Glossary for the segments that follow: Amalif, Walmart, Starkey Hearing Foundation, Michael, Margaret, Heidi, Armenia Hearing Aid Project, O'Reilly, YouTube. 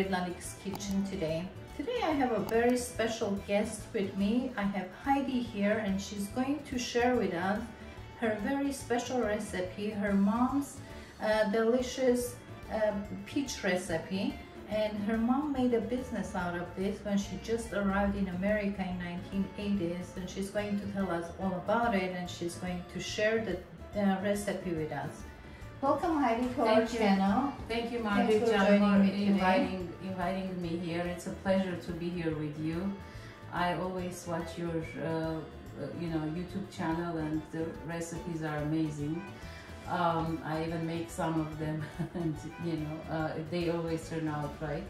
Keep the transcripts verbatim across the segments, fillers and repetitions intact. Margaret Lalik's Kitchen today. Today I have a very special guest with me. I have Heidi here and she's going to share with us her very special recipe, her mom's uh, delicious uh, peach recipe. And her mom made a business out of this when she just arrived in America in nineteen eighties, and she's going to tell us all about it, and she's going to share the uh, recipe with us. Welcome, Heidi, to our channel. Thank you, Margaret, for inviting, inviting me here. It's a pleasure to be here with you. I always watch your uh, you know, YouTube channel, and the recipes are amazing. Um, I even make some of them, and you know, uh, they always turn out right.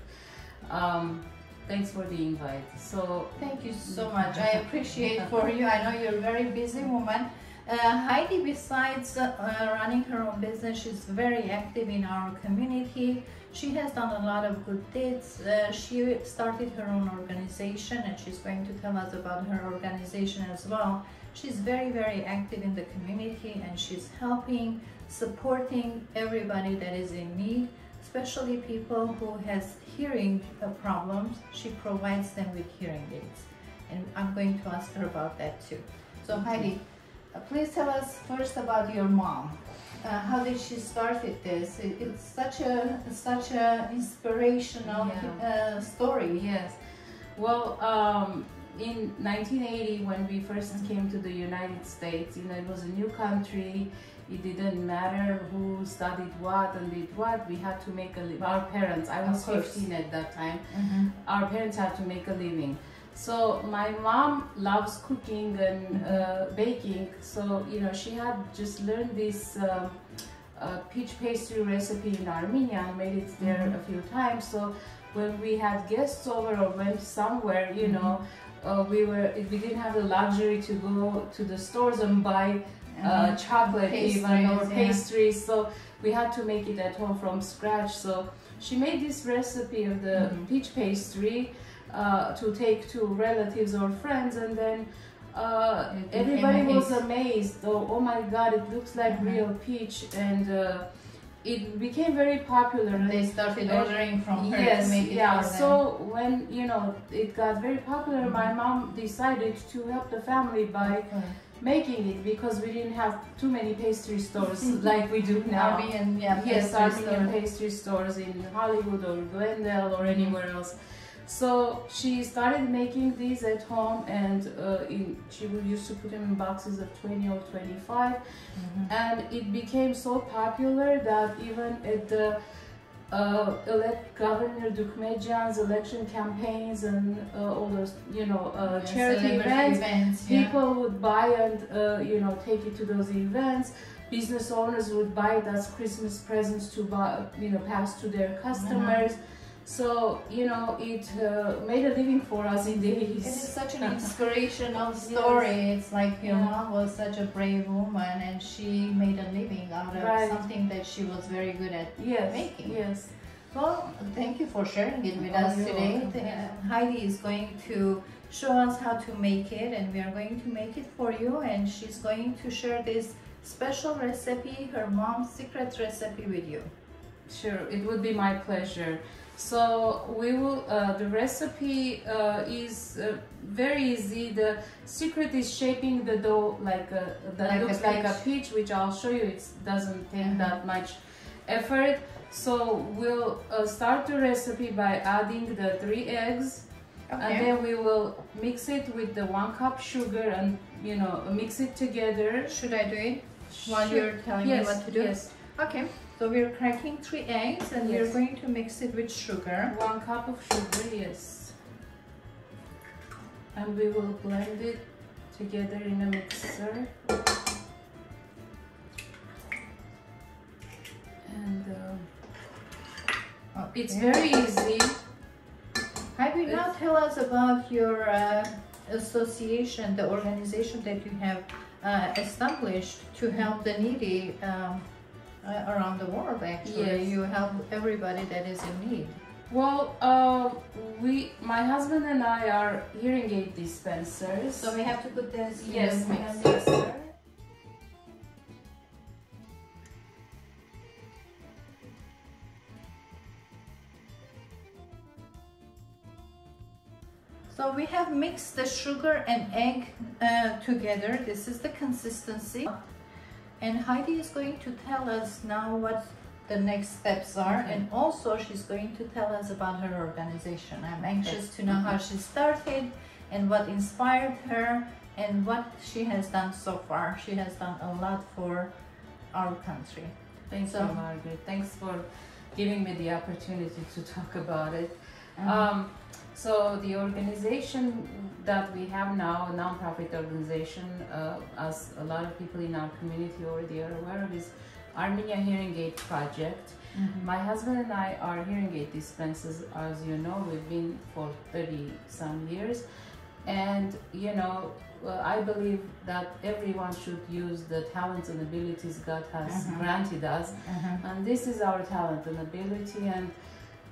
Um, thanks for the invite. So thank you so much. I appreciate for you. I know you're a very busy woman. Uh, Heidi, besides uh, running her own business, she's very active in our community. She has done a lot of good deeds. Uh, she started her own organization, and she's going to tell us about her organization as well. She's very, very active in the community, and she's helping, supporting everybody that is in need, especially people who has hearing problems. She provides them with hearing aids, and I'm going to ask her about that too. So Heidi, please tell us first about your mom. Uh, how did she start this? It, it's such a such a inspirational yeah. uh, story. Yes. Well. Um, In nineteen eighty, when we first came to the United States, you know, it was a new country. It didn't matter who studied what and did what. We had to make a living. Our parents, I was fifteen at that time, mm-hmm. our parents had to make a living. So my mom loves cooking and mm-hmm. uh, baking. So, you know, she had just learned this uh, uh, peach pastry recipe in Armenia and made it there mm-hmm. a few times. So when we had guests over or went somewhere, you mm-hmm. know, Uh, we were we didn't have the luxury to go to the stores and buy uh, chocolate even or pastries, yeah. so we had to make it at home from scratch. So she made this recipe of the mm-hmm. peach pastry uh, to take to relatives or friends, and then uh, everybody was amazed. Oh, oh my God, it looks like mm-hmm. real peach, and uh, it became very popular. They started ordering from her. Yes, to make it yeah. So when you know it got very popular, mm-hmm. my mom decided to help the family by okay. making it, because we didn't have too many pastry stores like we do now. Armenian, yeah, yes, Armenian pastry stores in Hollywood or Glendale or anywhere else. So she started making these at home, and uh, in, she used to put them in boxes of twenty or twenty-five. Mm-hmm. And it became so popular that even at the uh, elect Governor Dukmejan's election campaigns and uh, all those, you know, uh, yes, charity events, events yeah. people would buy and, uh, you know, take it to those events. Business owners would buy it as Christmas presents to buy, you know, pass to their customers. Mm-hmm. So, you know, it uh, made a living for us in the East. It is such an inspirational story. Yes. It's like your yeah. mom was such a brave woman, and she made a living out of right. something that she was very good at yes. making. Yes. Well, thank you for sharing it with oh, us today. Uh, Heidi is going to show us how to make it, and we are going to make it for you. And she's going to share this special recipe, her mom's secret recipe, with you. Sure, it would be my pleasure. So we will, uh, the recipe uh, is uh, very easy. The secret is shaping the dough like a, that like looks a like a peach, which I'll show you. It doesn't take mm-hmm. that much effort. So we'll uh, start the recipe by adding the three eggs. Okay. And then we will mix it with the one cup sugar and, you know, mix it together. Should I do it while Should, you're telling yes, me what to do? Yes. Okay. So we're cracking three eggs, and yes. we're going to mix it with sugar. One cup of sugar, yes. And we will blend it together in a mixer. And uh, okay. it's very easy. Have you now tell us about your uh, association, the organization that you have uh, established to help the needy. Um, Uh, around the world, actually, yes. you help everybody that is in need. Well, uh, we, my husband and I, are hearing aid dispensers. So we have to put this. In yes, the mix. We have to. So we have mixed the sugar and egg uh, together. This is the consistency. And Heidi is going to tell us now what the next steps are, okay. And also she's going to tell us about her organization. I'm anxious yes. to know mm-hmm. how she started and what inspired her and what she has done so far. She has done a lot for our country. Thanks, so, Margaret. Thanks for giving me the opportunity to talk about it. Mm-hmm. um, so the organization that we have now, a nonprofit organization, uh, as a lot of people in our community already are aware of, is Armenia Hearing Aid Project. Mm-hmm. My husband and I are hearing aid dispensers, as you know. We've been for thirty some years, and you know, well, I believe that everyone should use the talents and abilities God has mm-hmm. granted us, mm-hmm. and this is our talent and ability. And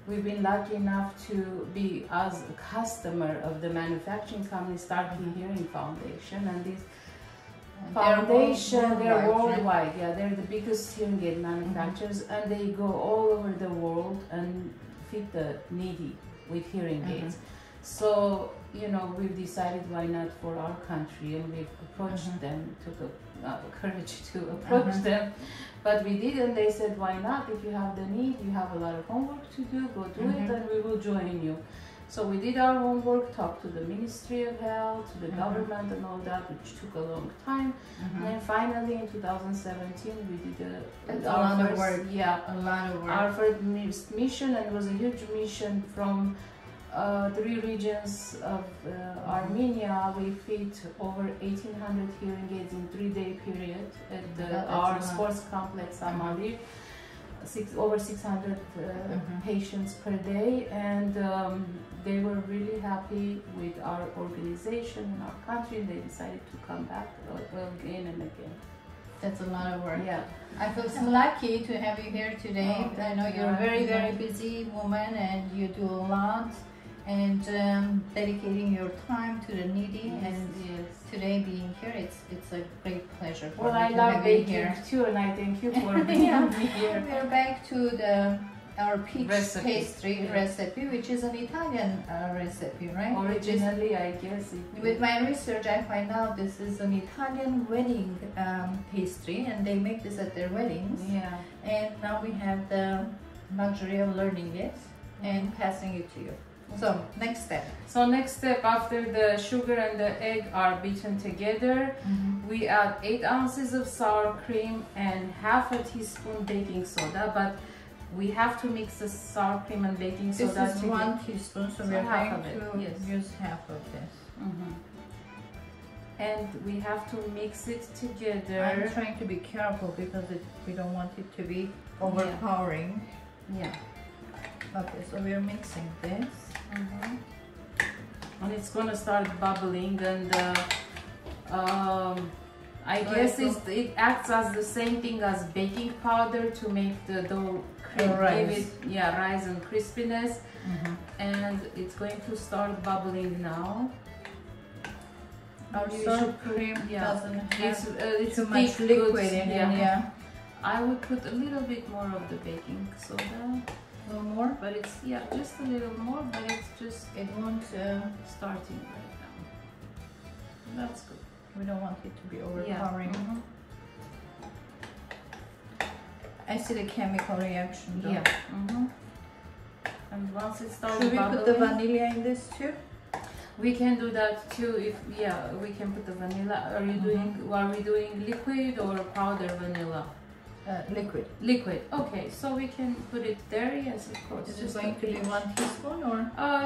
we've been lucky enough to be as a customer of the manufacturing company Starkey Hearing Foundation, and this and foundation, they're worldwide, they're worldwide. Yeah, they're the biggest hearing aid manufacturers, mm-hmm. and they go all over the world and feed the needy with hearing mm-hmm. aids. So, you know, we've decided why not for our country, and we've approached mm-hmm. them, took a, uh, courage to approach mm-hmm. them, but we did, and they said, why not? If you have the need, you have a lot of homework to do, go do mm-hmm. it, and we will join you. So we did our homework, talked to the Ministry of Health, to the mm-hmm. government and all that, which took a long time. Mm-hmm. And then finally in two thousand seventeen, we did a, our a lot first, of work. Yeah, a lot of work. Our first mission, and it was a huge mission from Uh, three regions of uh, mm-hmm. Armenia. We feed over eighteen hundred hearing aids in three-day period at the, our sports complex Amalif. Mm-hmm. Six over six hundred uh, mm-hmm. patients per day, and um, they were really happy with our organization and our country. They decided to come back again and again. That's a lot of work. Yeah, I feel so lucky to have you here today. Oh, I know you're a very, very busy woman, and you do a lot. And um, dedicating your time to the needy, yes, and yes. today being here, it's it's a great pleasure for well, me I to love have you here too, and I thank you for being yeah. here. We're back to the our peach recipe. pastry yeah. recipe, which is an Italian uh, recipe, right? Originally, is, I guess. It with my research, I find out this is an Italian wedding um, pastry, and they make this at their weddings. Yeah. And now we have the luxury of learning it and passing it to you. So next step. So next step, after the sugar and the egg are beaten together, mm-hmm. we add eight ounces of sour cream and half a teaspoon baking soda. But we have to mix the sour cream and baking soda. This is one teaspoon, so we're going to yes. use half of this. Mm-hmm. And we have to mix it together. I'm trying to be careful because it, we don't want it to be overpowering. Yeah. yeah. Okay, so we're mixing this. Mm-hmm. And it's gonna start bubbling, and uh, um, I so guess it's, it acts as the same thing as baking powder to make the dough cream, give it yeah rise and crispiness. Mm-hmm. And it's going to start bubbling now. Our sour cream yeah. doesn't have it's, uh, it's too much liquid in it. Yeah. yeah, I would put a little bit more of the baking soda. A little more, but it's yeah, just a little more, but it's just it won't uh, starting right now. That's good. We don't want it to be overpowering. Yeah. Mm-hmm. I see the chemical reaction. Though. Yeah. Mm-hmm. And once it starts should we bubbling, put the vanilla in this too? We can do that too. If yeah, we can put the vanilla. Are you mm-hmm. doing? Are we doing liquid or powder vanilla? Uh, liquid. Liquid. Okay, so we can put it there. Yes, of course. Is it going to be one teaspoon or? Uh,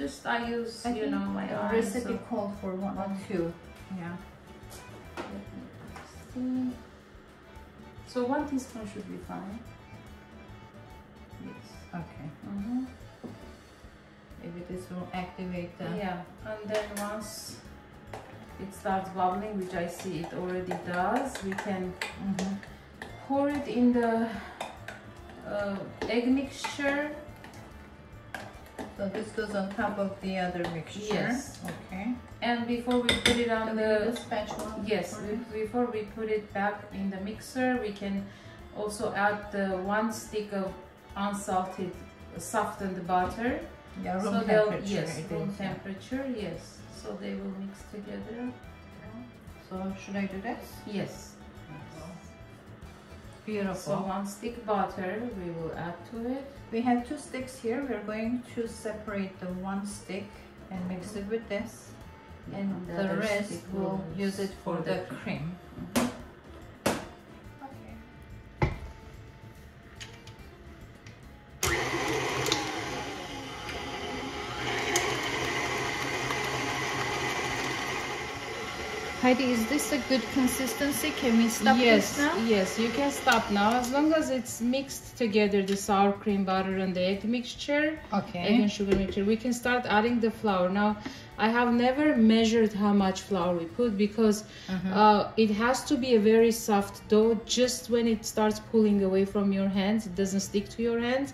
just I use. I you know my eyes, recipe so. called for one or two. Yeah. So one teaspoon should be fine. Yes. Okay. Mm-hmm. Maybe this will activate the. Yeah, and then once it starts bubbling, which I see it already does, we can. Mm-hmm. Pour it in the uh, egg mixture. So this goes on top of the other mixture. Yes. Okay. And before we put it on the, the spatula. Yes. We, before we put it back in the mixer, we can also add the one stick of unsalted, softened butter, Yeah, room so temperature. Yes, room think, temperature, yeah. Yes. So they will mix together. So should I do this? Yes. Beautiful. So one stick butter we will add to it. We have two sticks here. We're going to separate the one stick and mix it with this. And the, the rest we'll use it for the cream. cream. Heidi, is this a good consistency? Can we stop yes, this now? Yes, you can stop now. As long as it's mixed together, the sour cream butter and the egg mixture, okay. egg and sugar mixture, we can start adding the flour. Now, I have never measured how much flour we put because mm-hmm. uh, it has to be a very soft dough. Just when it starts pulling away from your hands, it doesn't stick to your hands,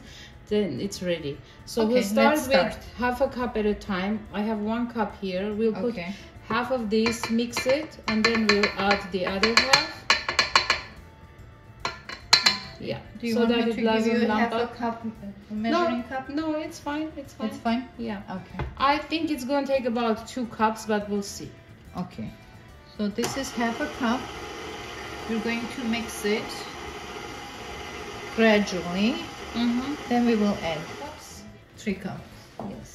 then it's ready. So okay, we'll start, let's start with half a cup at a time. I have one cup here. We'll put okay. half of this, mix it, and then we'll add the other half. Yeah. Do you so want that me it to doesn't give you half up. a cup, a measuring no, cup? No, it's fine. It's fine. It's fine? Yeah. Okay. I think it's going to take about two cups, but we'll see. Okay. So this is half a cup. We're going to mix it gradually. Mm-hmm. Then we will add cups. Three cups. Yes.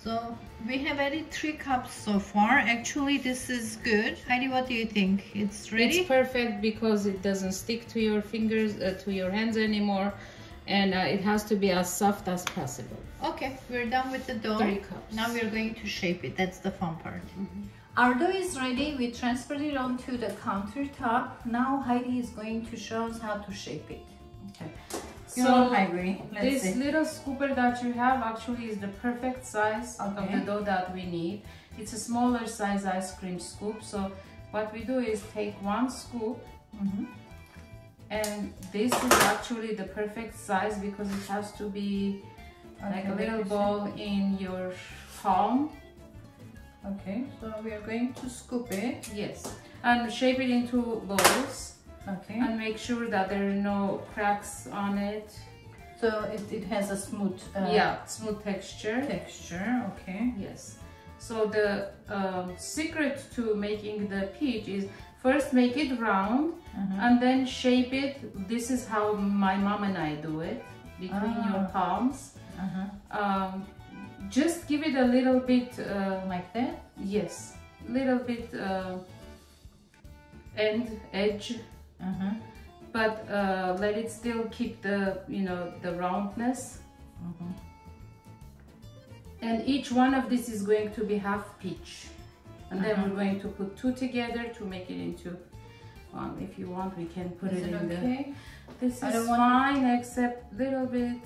So we have added three cups so far. Actually, this is good. Heidi, what do you think? It's ready? It's perfect because it doesn't stick to your fingers, uh, to your hands anymore. And uh, it has to be as soft as possible. Okay, we're done with the dough. Three cups. Now we're going to shape it. That's the fun part. Mm-hmm. Our dough is ready. We transferred it onto the countertop. Now Heidi is going to show us how to shape it. Okay. So, so hungry. Let's this see. little scooper that you have actually is the perfect size okay. of the dough that we need. It's a smaller size ice cream scoop. So what we do is take one scoop mm-hmm. and this is actually the perfect size because it has to be okay, like a little ball in your palm. Okay, so we are going to scoop it. Yes, and shape it into balls. Okay. And make sure that there are no cracks on it. So it, it has a smooth... Uh, yeah, smooth texture. Texture, okay. Yes. So the um, secret to making the peach is first make it round mm-hmm. and then shape it. This is how my mom and I do it. Between ah. your palms. Uh-huh. um, just give it a little bit... Uh, like that? Yes. Little bit uh, end, edge. Uh-huh. But uh, let it still keep the, you know, the roundness. Uh-huh. And each one of these is going to be half peach. And uh-huh. then we're going to put two together to make it into one. If you want, we can put it, it in okay? the... This I is fine, it... except a little bit...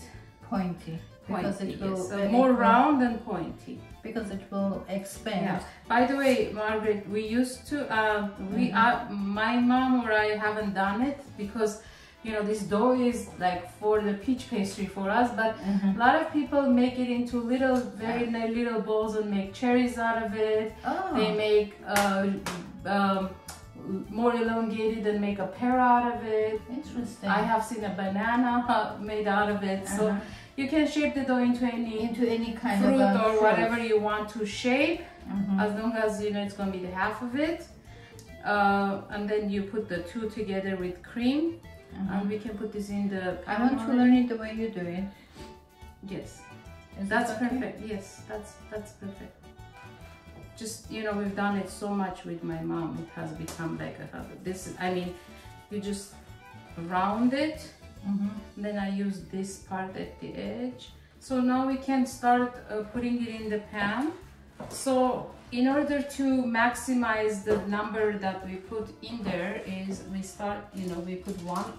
Pointy. Because pointy, it will yes. so more round and pointy. Because it will expand. Yeah. By the way, Margaret, we used to, uh, we mm-hmm. uh, my mom or I haven't done it because, you know, this dough is like for the peach pastry for us, but mm-hmm. a lot of people make it into little, very nice little balls and make cherries out of it. Oh. They make uh, um, more elongated and make a pear out of it. Interesting. I have seen a banana made out of it. Uh-huh. So. You can shape the dough into any into any kind fruit of or fruit. whatever you want to shape, mm-hmm. as long as you know it's going to be the half of it. Uh, and then you put the two together with cream, mm-hmm. and we can put this in the. I want to learn it the way you do it. Yes, Is that's okay? perfect. Yes, that's that's perfect. Just you know, we've done it so much with my mom; it has become like a habit. This, I mean, you just round it. Mm-hmm. Then I use this part at the edge. So now we can start uh, putting it in the pan. So in order to maximize the number that we put in there is we start, you know, we put one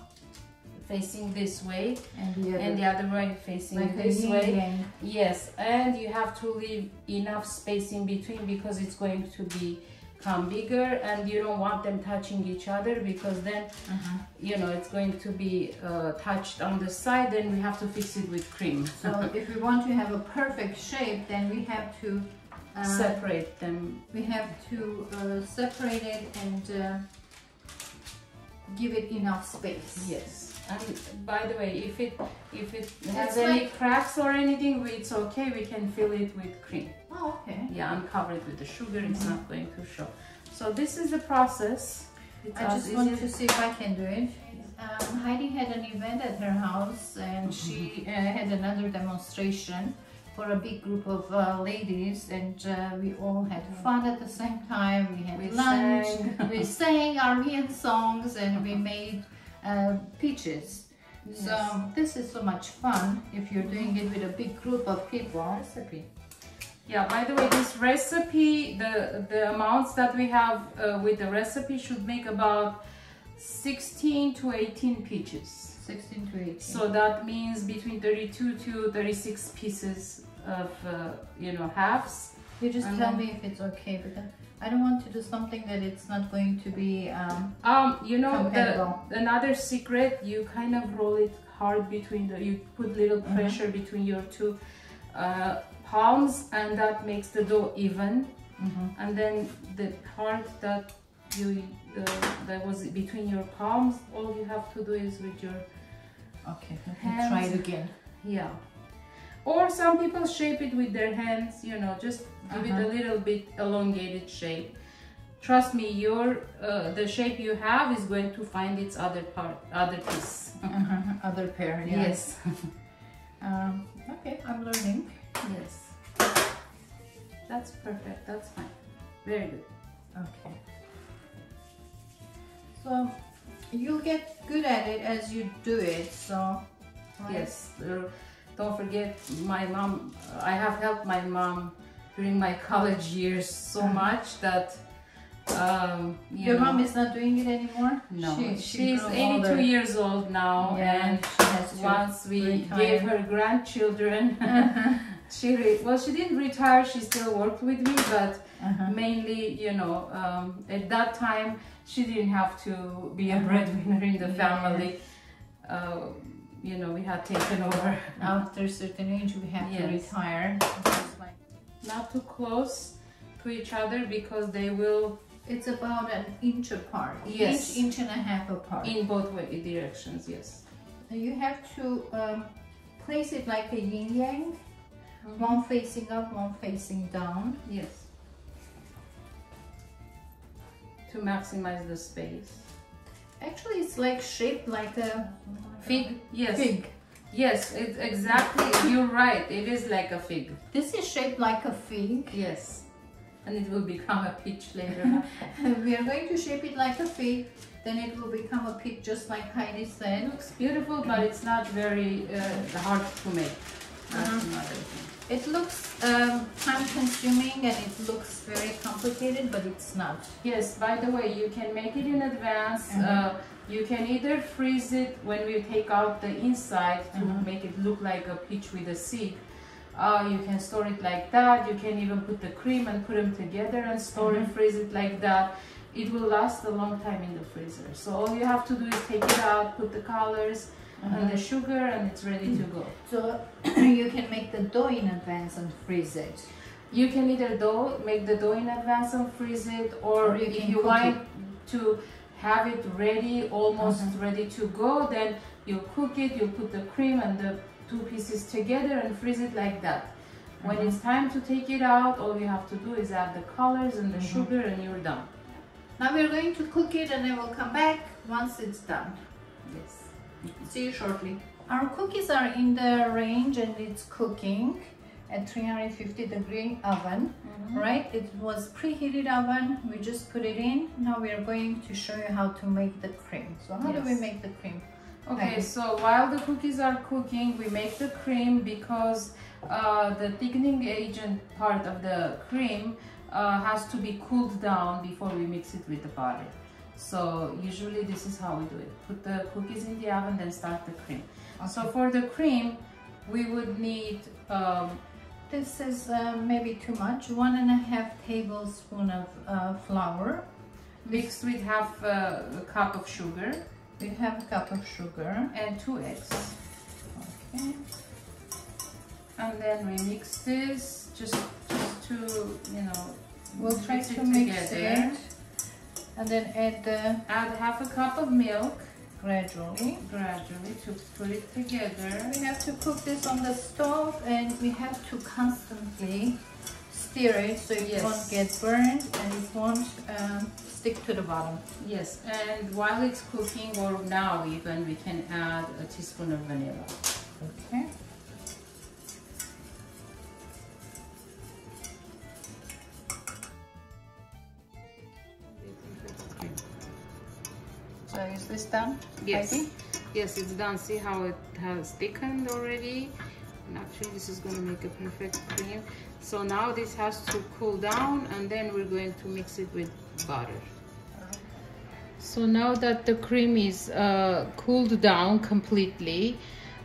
facing this way and the other, and the other way facing like this way. End. Yes, and you have to leave enough space in between because it's going to be come bigger and you don't want them touching each other because then uh-huh. you know it's going to be uh, touched on the side, then we have to fix it with cream. So if we want to have a perfect shape, then we have to uh, separate them. We have to uh, separate it and uh, give it enough space. Yes. And by the way, if it if it has any like... cracks or anything, it's okay. We can fill it with cream. Oh, okay. Yeah, I'm covered with the sugar. Mm-hmm. It's not going to show. So this is the process. It's I just easy. want to see if I can do it. Um, Heidi had an event at her house, and mm-hmm. she uh, had another demonstration for a big group of uh, ladies, and uh, we all had fun at the same time. We had we lunch, sang. we sang Armenian songs, and we made uh, peaches. Yes. So this is so much fun if you're doing it with a big group of people. Recipe. Yeah, by the way, this recipe, the, the amounts that we have uh, with the recipe should make about sixteen to eighteen peaches. sixteen to eighteen. So that means between thirty-two to thirty-six pieces of, uh, you know, halves. You just and tell me if it's okay, because I don't want to do something that it's not going to be um, um you know, the, another secret, you kind of roll it hard between the, you put little pressure mm-hmm. between your two uh, palms, and that makes the dough even. Mm-hmm. And then the part that you uh, that was between your palms, all you have to do is with your okay hands. Try it again. Yeah, or some people shape it with their hands, you know, just give uh-huh. it a little bit elongated shape. Trust me, your uh, the shape you have is going to find its other part, other piece. Uh-huh. Other pair. Yeah. Yes. um, okay, I'm learning. Yes, that's perfect, that's fine, very good. Okay, so you'll get good at it as you do it. So right? Yes, don't forget, my mom, I have helped my mom during my college years so much that um you your know, mom is not doing it anymore. No, she, she she's eighty-two older. Years old now. Yeah, and she has once we retire. Gave her grandchildren she re well she didn't retire, she still worked with me, but uh-huh. mainly, you know, um, at that time she didn't have to be a breadwinner in the family. Yeah. Uh, you know, we had taken over. After a certain age we have yes. to retire. Like not too close to each other, because they will... It's about an inch apart. Yes. Inch, inch and a half apart. In both way, directions, yes. You have to um, place it like a yin-yang. Mm-hmm. One facing up, one facing down. Yes. To maximize the space. Actually, it's like shaped like a fig. Yes. Fig. Yes, it's exactly. You're right. It is like a fig. This is shaped like a fig. Yes. And it will become a peach later. We are going to shape it like a fig. Then it will become a peach, just like Heidi said. It looks beautiful, but it's not very uh, hard to make. That's mm-hmm. another thing. It looks um, time-consuming and it looks very complicated, but it's not. Yes, by the way, you can make it in advance. Mm-hmm. uh, you can either freeze it when we take out the inside to mm-hmm. make it look like a peach with a seed. Uh, you can store it like that. You can even put the cream and put them together and store mm-hmm. and freeze it like that. It will last a long time in the freezer. So all you have to do is take it out, put the colors, Mm-hmm. and the sugar, and it's ready to go. So you can make the dough in advance and freeze it. You can either dough make the dough in advance and freeze it, or, or you if you want it. to have it ready, almost mm-hmm. ready to go, then you cook it, you put the cream and the two pieces together and freeze it like that. When mm-hmm. it's time to take it out, all you have to do is add the colors and the mm-hmm. sugar, and you're done. Now we're going to cook it, and then we'll come back once it's done. Yes. See you shortly. Our cookies are in the range and it's cooking at three hundred fifty degree oven. Mm-hmm. Right, it was preheated oven, we just put it in. Now we are going to show you how to make the cream. So how yes. do we make the cream? Okay, okay, so while the cookies are cooking, we make the cream, because uh, the thickening agent part of the cream uh, has to be cooled down before we mix it with the butter. So usually this is how we do it. Put the cookies in the oven, then start the cream. Okay. So for the cream, we would need... Um, this is uh, maybe too much. One and a half tablespoon of uh, flour. Mixed with half uh, a cup of sugar. We have a cup of sugar. And two eggs. Okay. And then we mix this just, just to, you know... We'll try to mix it. And then add the... Add half a cup of milk. gradually, gradually to put it together. We have to cook this on the stove and we have to constantly stir it so it yes. won't get burned and it won't um, stick to the bottom. Yes, and while it's cooking or now even, we can add a teaspoon of vanilla. Okay. So is this done? Yes. Heidi? Yes, it's done. See how it has thickened already? And actually this is going to make a perfect cream. So now this has to cool down and then we're going to mix it with butter. So now that the cream is uh, cooled down completely,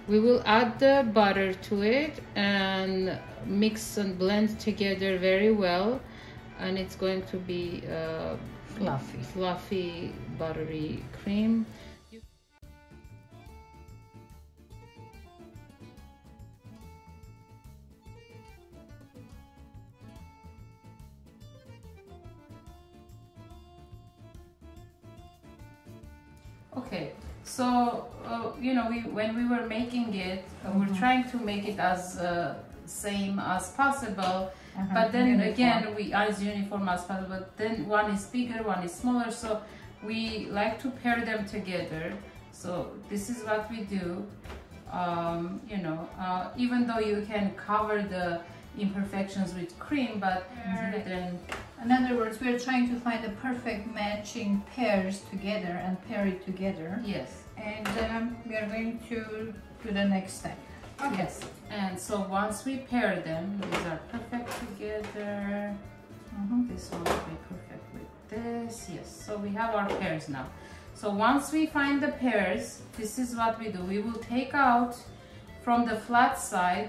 we will add the butter to it and mix and blend together very well. And it's going to be uh, fluffy, fluffy, buttery cream. Okay, so uh, you know, we when we were making it, uh, mm-hmm. we're trying to make it as uh, same as possible. Uh-huh. But then uniform. again, we are as uniform as possible. But then one is bigger, one is smaller. So we like to pair them together. So this is what we do. Um, you know, uh, even though you can cover the imperfections with cream, but mm-hmm. then. In other words, we are trying to find the perfect matching pairs together and pair it together. Yes. And um, we are going to do the next step. Okay. Yes. And so once we pair them, these are perfect together. Mm-hmm. This one will be perfect with this. Yes. So we have our pairs now. So once we find the pairs, this is what we do. We will take out from the flat side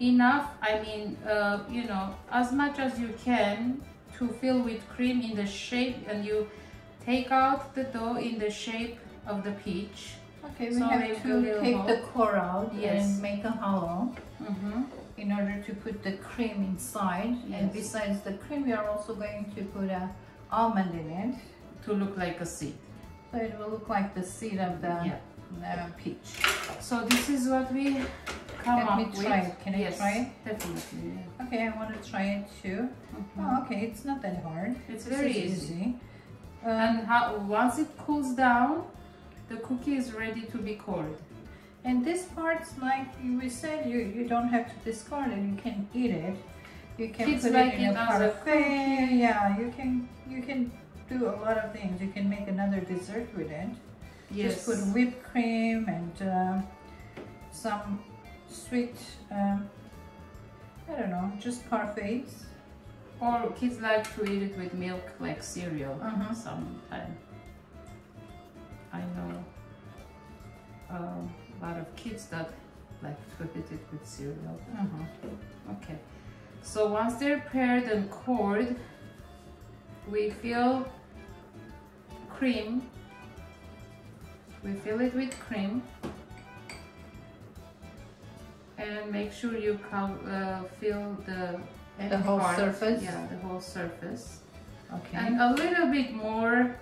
enough, I mean, uh, you know, as much as you can to fill with cream in the shape, and you take out the dough in the shape of the peach. Okay, we so have to take hole. the core out yes. and make a hollow mm-hmm. in order to put the cream inside. Yes. And besides the cream, we are also going to put an almond in it. To look like a seed. So it will look like the seed of the yeah. uh, peach. So this is what we come Let up me try with. It. Can yes. I try it? Definitely. Yeah. Okay, I want to try it too. Mm-hmm. Oh, okay, it's not that hard. It's very easy. easy. Um, and how, once it cools down, the cookie is ready to be cored. And this part's like we said, you, you don't have to discard it, you can eat it. You can Kids put like it in it a parfait. Yeah, you can you can do a lot of things. You can make another dessert with it. Yes. Just put whipped cream and uh, some sweet, um, I don't know, just parfaits. Or kids like to eat it with milk, like cereal uh-huh. sometimes. I know uh, a lot of kids that like to eat it with cereal. Uh-huh. Okay, so once they're paired and cored, we fill cream. We fill it with cream, and make sure you come, uh, fill the the whole part. surface. Yeah, the whole surface. Okay, and a little bit more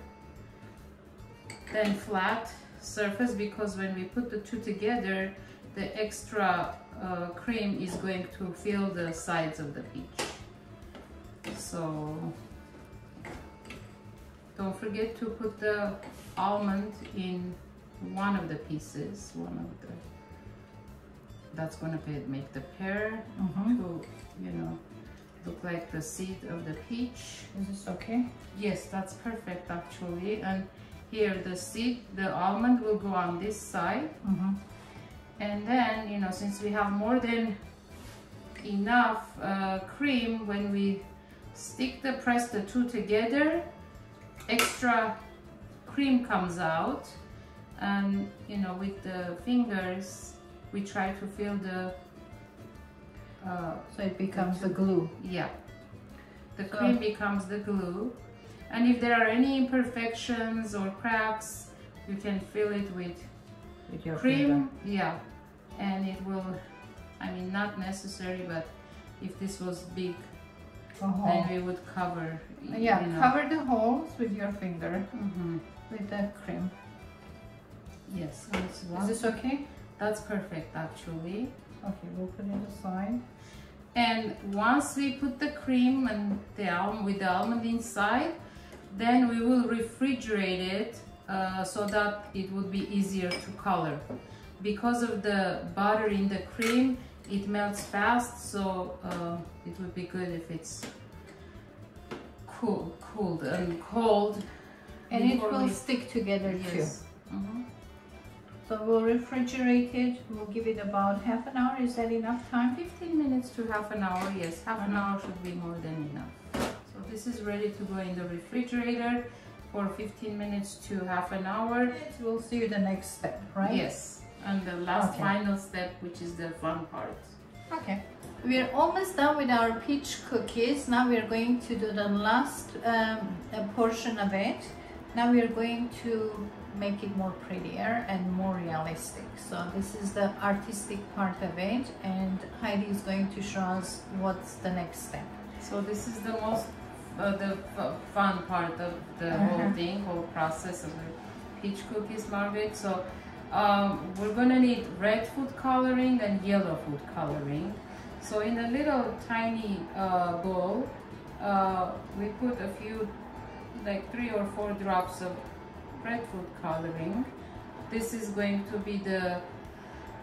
than flat surface, because when we put the two together, the extra uh, cream is going to fill the sides of the peach. So don't forget to put the almond in one of the pieces, one of the that's going to make the pear mm-hmm. to, you know, look like the seed of the peach. Is this okay? Yes, that's perfect actually. And here the seed, the almond will go on this side. Mm-hmm. And then, you know, since we have more than enough uh, cream, when we stick the, press the two together, extra cream comes out. And, you know, with the fingers, we try to fill the... Uh, so it becomes the, the glue. Yeah. The so. cream becomes the glue. And if there are any imperfections or cracks, you can fill it with, with your cream. Finger. Yeah, and it will, I mean, not necessary, but if this was big, then we would cover. Yeah, you know. cover the holes with your finger, mm-hmm. with the cream. Yes. That's right. Is this okay? That's perfect, actually. Okay, we'll put it aside. And once we put the cream and the almond with the almond inside, then we will refrigerate it uh, so that it would be easier to color. Because of the butter in the cream, it melts fast, so uh, it would be good if it's cool, cooled and cold. And it will stick together too. Mm-hmm. So we'll refrigerate it, we'll give it about half an hour. Is that enough time? fifteen minutes to half an hour, yes. Half an hour should be more than enough. So this is ready to go in the refrigerator for fifteen minutes to half an hour. We'll see you the next step, right? Yes, and the last okay. final step, which is the fun part. Okay, we're almost done with our peach cookies. Now we're going to do the last um, portion of it. Now we're going to make it more prettier and more realistic. So this is the artistic part of it, and Heidi is going to show us what's the next step. So this is the most uh, the fun part of the uh-huh. whole thing, whole process of the peach cookies, Margaret. So um, we're gonna need red food coloring and yellow food coloring. So in a little tiny uh, bowl, uh, we put a few, like three or four drops of red food coloring. This is going to be the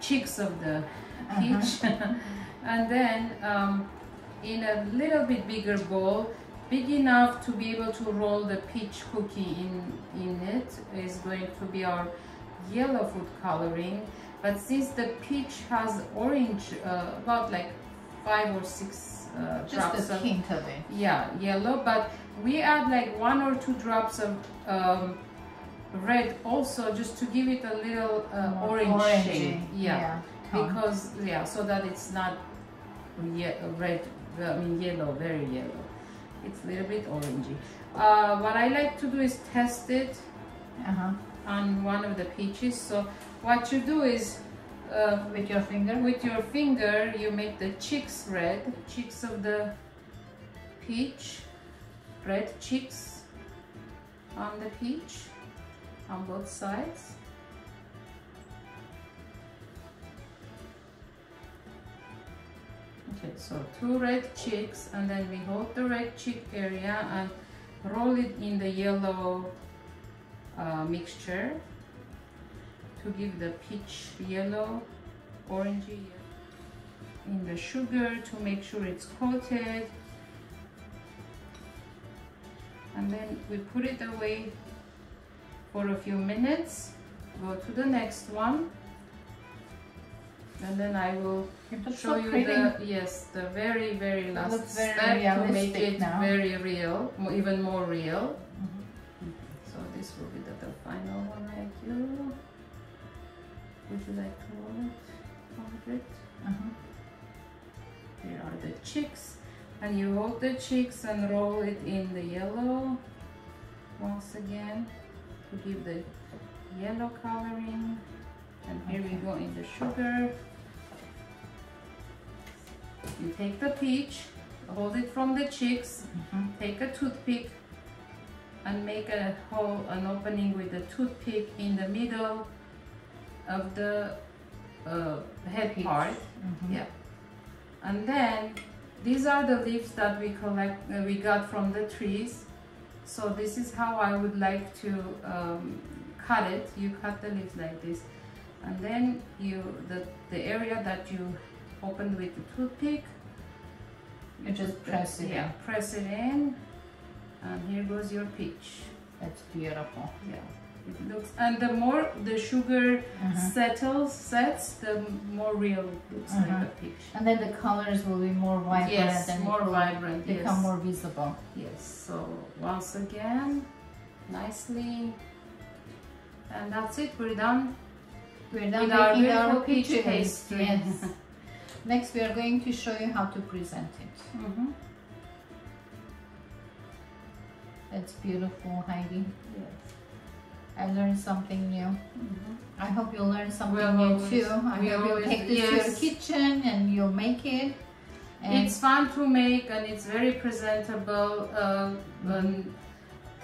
cheeks of the peach. Uh-huh. And then um, in a little bit bigger bowl, big enough to be able to roll the peach cookie in, in it, is going to be our yellow food coloring. But since the peach has orange, uh, about like five or six uh, just drops a hint of, of it. Yeah, yellow, but we add like one or two drops of um, red also, just to give it a little uh, orange orangey. shade, yeah, yeah. because yeah, so that it's not ye red, I mean yellow, very yellow. It's a little bit orangey. Uh, what I like to do is test it uh-huh. on one of the peaches. So what you do is uh, with your finger, with your finger, you make the cheeks red, cheeks of the peach, red cheeks on the peach. On both sides. Okay, so two red cheeks, and then we hold the red cheek area and roll it in the yellow uh, mixture to give the peach yellow, orangey, in the sugar to make sure it's coated. And then we put it away for a few minutes, go to the next one, and then I will show you the yes the very very last step to make it very real, even more real. Mm-hmm. So this will be the, the final one. Like you, would you like to roll it? Uh-huh. Here are the cheeks, and you hold the cheeks and roll it in the yellow once again. To give the yellow coloring, and here okay. we go in the sugar. You take the peach, hold it from the cheeks, mm-hmm. take a toothpick and make a hole, an opening with the toothpick in the middle of the uh, head peach. part. Mm-hmm. Yeah, and then these are the leaves that we collect, uh, we got from the trees. So this is how I would like to um, cut it. You cut the leaves like this, and then you the, the area that you opened with the toothpick, you, you just press it, it yeah, press it in, and here goes your peach. That's beautiful. Yeah, it looks, and the more the sugar uh-huh. settles, sets, the more real it looks uh-huh. like the peach. And then the colors will be more vibrant. Yes, and more vibrant. Become yes. more visible. Yes. So once again, nicely, and that's it. We're done. We're done with making our, our peach pastry. Yes. Next, we are going to show you how to present it. Mm-hmm. That's beautiful, Heidi. Yes. I learned something new. Mm-hmm. I hope you'll learn something we'll new always, too. I we hope always, you'll take this yes. to your kitchen and you'll make it. And it's fun to make, and it's very presentable, uh, mm-hmm. um,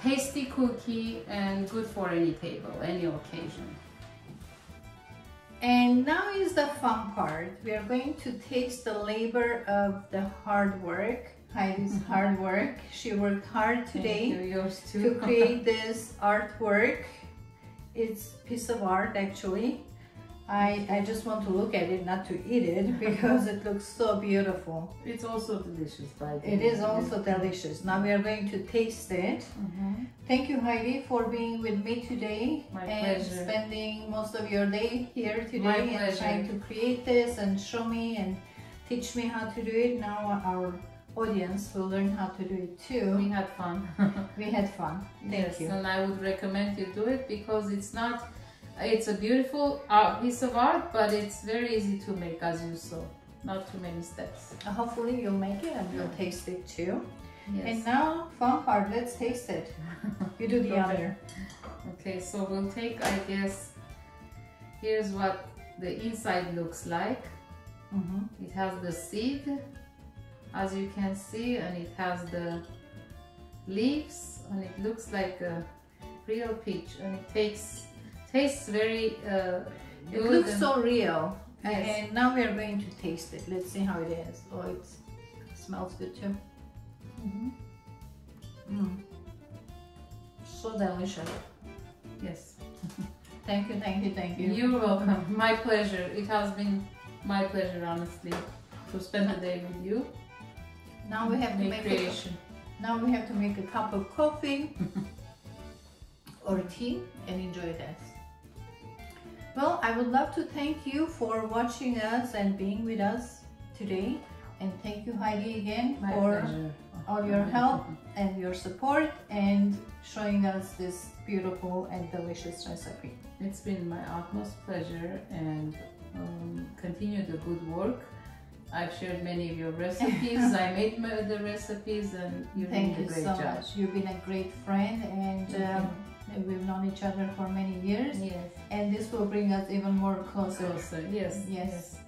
tasty cookie, and good for any table, any occasion. And now is the fun part. We are going to taste the labor of the hard work, Heidi's mm-hmm. hard work. She worked hard today Thank you. Yours too. to create this artwork. It's a piece of art actually. I, I just want to look at it, not to eat it, because it looks so beautiful. It's also delicious, by the way. It is also delicious. Now we are going to taste it. Mm-hmm. Thank you, Heidi, for being with me today. My and pleasure. Spending most of your day here today My and pleasure. trying to create this and show me and teach me how to do it. Now our audience will learn how to do it too. We had fun. We had fun. Thank yes, you. And I would recommend you do it, because it's not It's a beautiful uh, piece of art, but it's very easy to make, as you saw. Not too many steps. Hopefully you'll make it and you'll taste it too. Yes. And now, fun part, let's taste it. You do the other. Okay, so we'll take, I guess, here's what the inside looks like. Mm-hmm. It has the seed, as you can see, and it has the leaves, and it looks like a real peach, and it takes Tastes very uh, good. It looks so real. Yes. And now we are going to taste it. Let's see how it is. Oh, it's, it smells good too. Mm-hmm. Mm. So delicious. Yes. Thank you, thank you, thank you. You're welcome. My pleasure. It has been my pleasure, honestly, to spend the day with you. Now we have to make, make a, Now we have to make a cup of coffee or tea and enjoy that. Well, I would love to thank you for watching us and being with us today. And thank you, Heidi, again My for pleasure. all your help and your support and showing us this beautiful and delicious recipe. It's been my utmost pleasure, and um, continue the good work. I've shared many of your recipes. I made my, the recipes, and you've thank been a great so job. Thank you so much. You've been a great friend, and mm-hmm. um, we've known each other for many years, yes. and this will bring us even more closer. closer. Yes. yes, yes.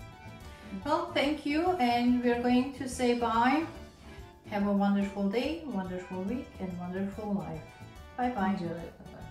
Well, thank you, and we're going to say bye. Have a wonderful day, wonderful week, and wonderful life. Bye bye. Enjoy. Bye bye.